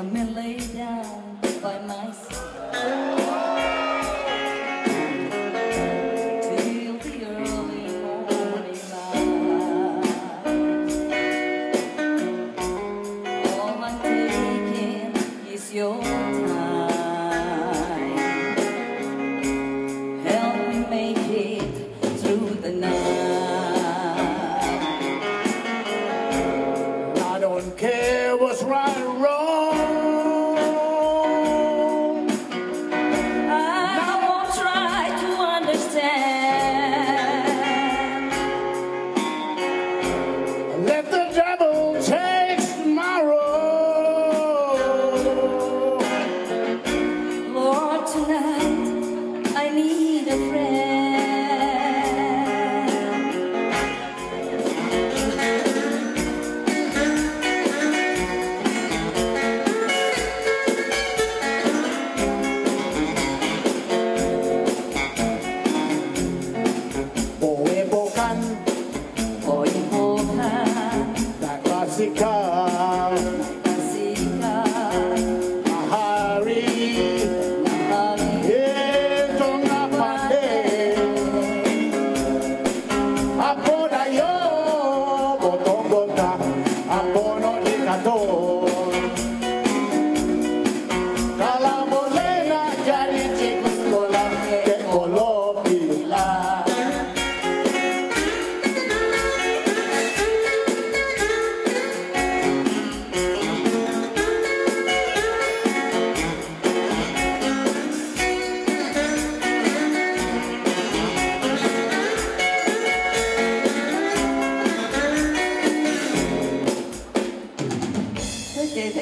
Let me lay down by myself till the early morning light. All I'm taking is your time. Help me make it through the night. I don't care what's right or wrong. Okay,